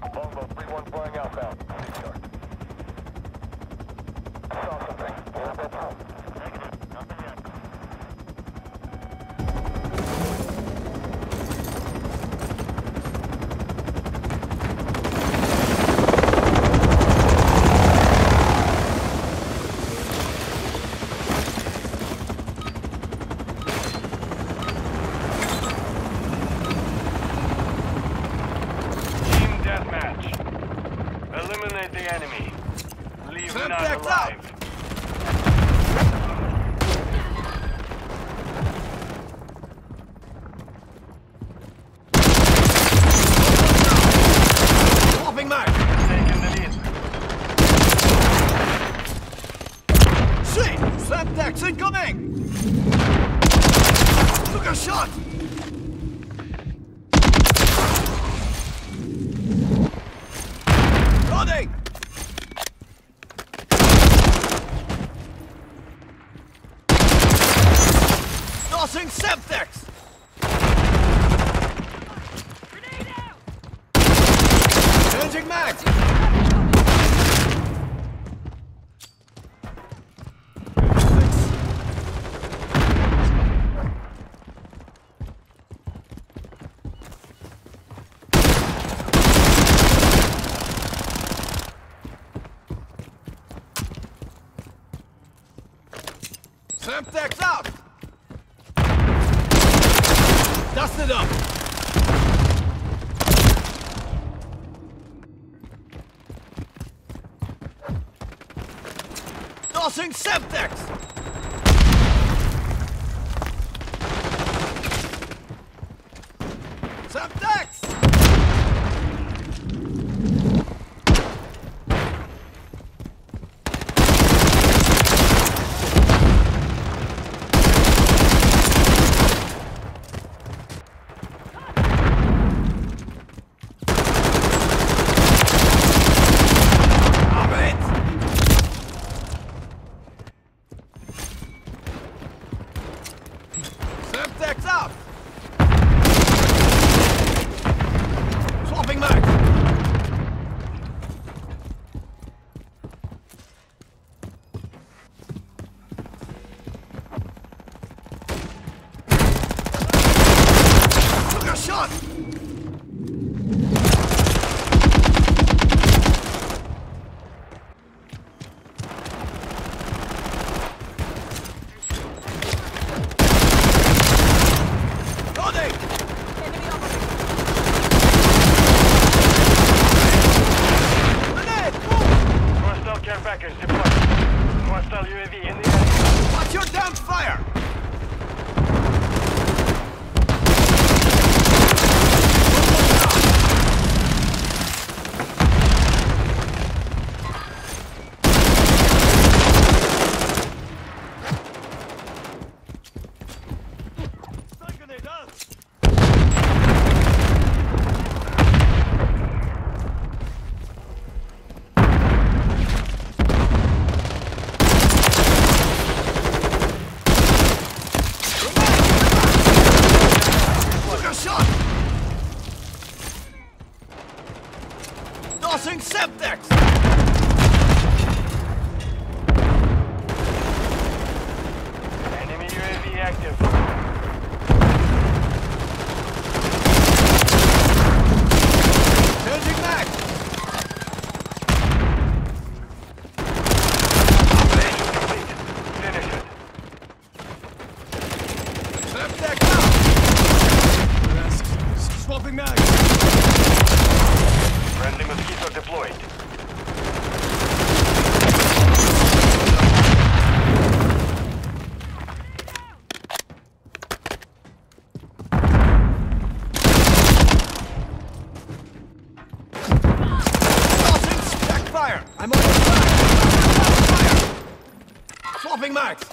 Volvo 3-1 flying outbound. Discharge. I saw something. We're about to home. Negative. Nothing yet. The enemy. Leave none alive. Popping mark. Taking the lead. Shit! Setbacks incoming! Took a shot! Running! Crossing Semtex! Grenade out! Changing mag! Semtex out! Dust it up! Tossing Semtex! Semtex up! Swapping mag! Took a shot! Watch your damn fire! Tossing Semtex! Enemy UAV active. Changing mag! Operation complete. Finish it. Semtex out! Rest. Swapping mag! Friendly mosquito deployed. Back fire! I'm on fire! Swapping max!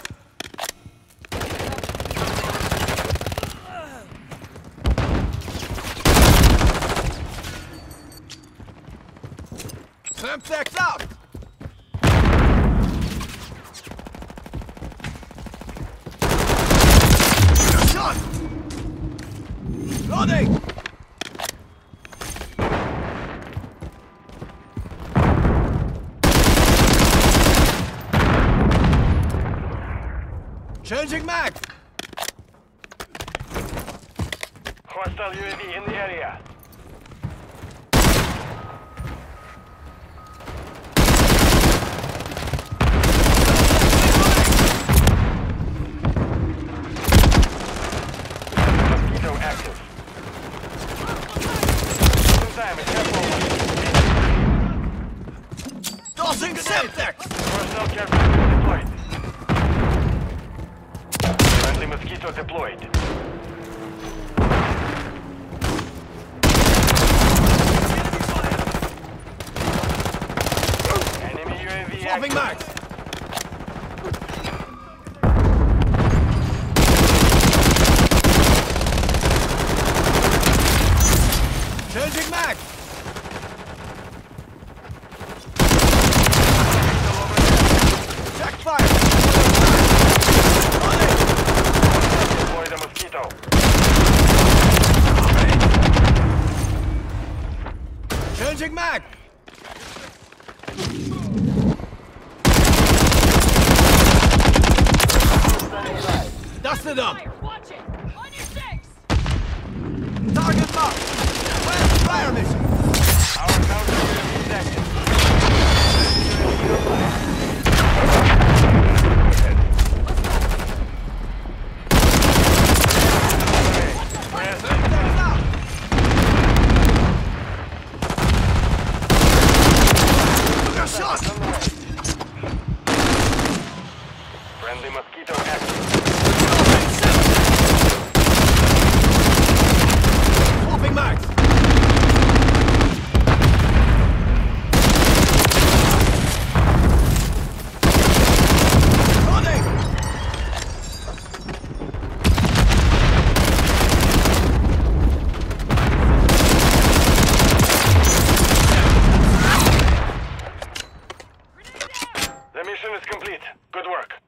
Semtex out! Shot! Loading! Changing mag! Hostile UAV in the area. Mosquito active. Tossing septic! Personnel carrier deployed. Mosquito deployed. Enemy UAV swapping back. Changing back. Check fire. Changing mag! Dust it up! Watch it! On your six! Target mark! Where's fire mission? Our counter is active. Present! Shot! Friendly mosquito active. Swapping mags. Running. The mission is complete. Good work.